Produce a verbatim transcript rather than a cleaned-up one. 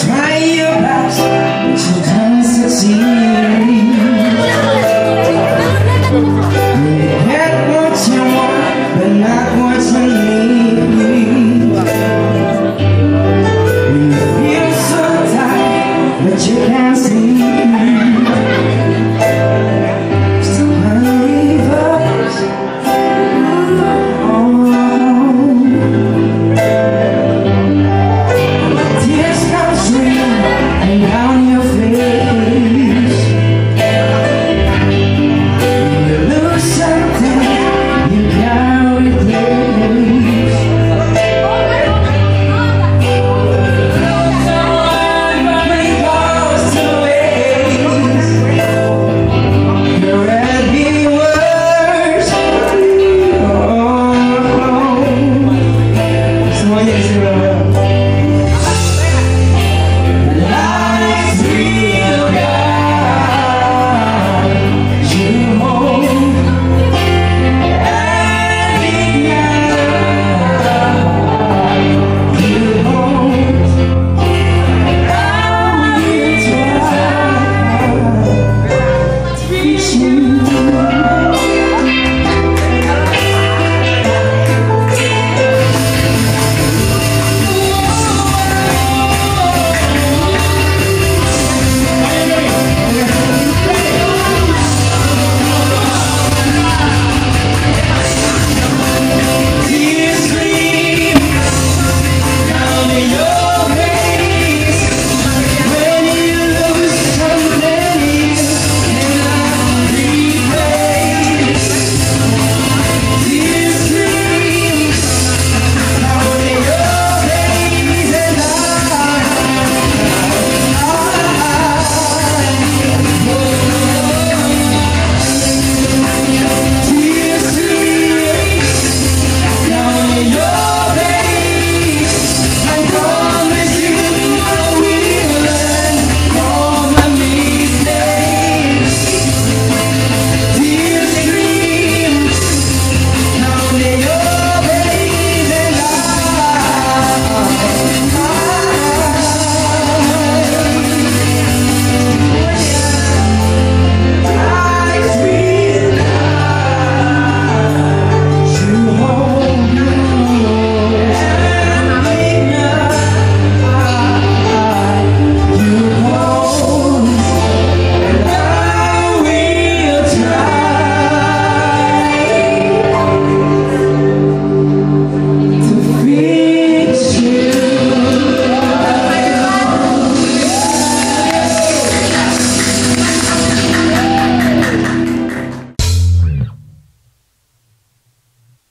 try your best to